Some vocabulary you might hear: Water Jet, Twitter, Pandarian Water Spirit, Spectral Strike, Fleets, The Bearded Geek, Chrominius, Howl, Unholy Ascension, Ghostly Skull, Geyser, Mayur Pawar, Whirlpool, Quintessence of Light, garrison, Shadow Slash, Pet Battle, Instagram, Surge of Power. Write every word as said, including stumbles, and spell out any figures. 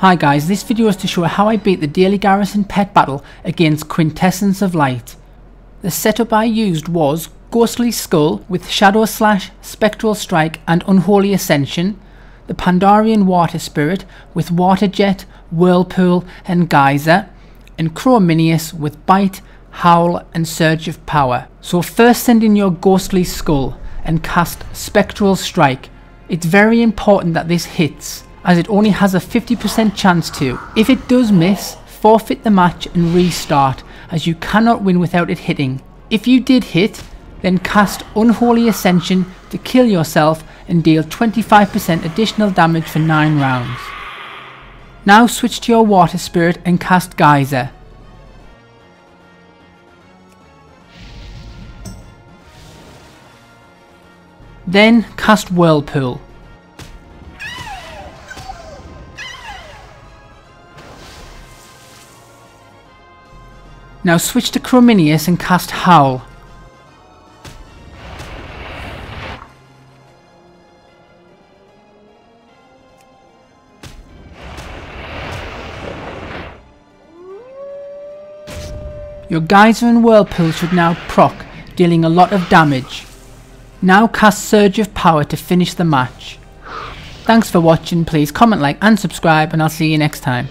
Hi guys, this video is to show how I beat the Daily Garrison pet battle against Quintessence of Light. The setup I used was Ghostly Skull with Shadow Slash, Spectral Strike and Unholy Ascension, the Pandarian Water Spirit with Water Jet, Whirlpool and Geyser, and Chrominius with Bite, Howl and Surge of Power. So first send in your Ghostly Skull and cast Spectral Strike. It's very important that this hits, as it only has a fifty percent chance to. If it does miss, forfeit the match and restart, as you cannot win without it hitting. If you did hit, then cast Unholy Ascension to kill yourself and deal twenty-five percent additional damage for nine rounds. Now switch to your Water Spirit and cast Geyser. Then cast Whirlpool. Now switch to Chrominius and cast Howl. Your Geyser and Whirlpool should now proc, dealing a lot of damage. Now cast Surge of Power to finish the match. Thanks for watching, please comment, like and subscribe, and I'll see you next time.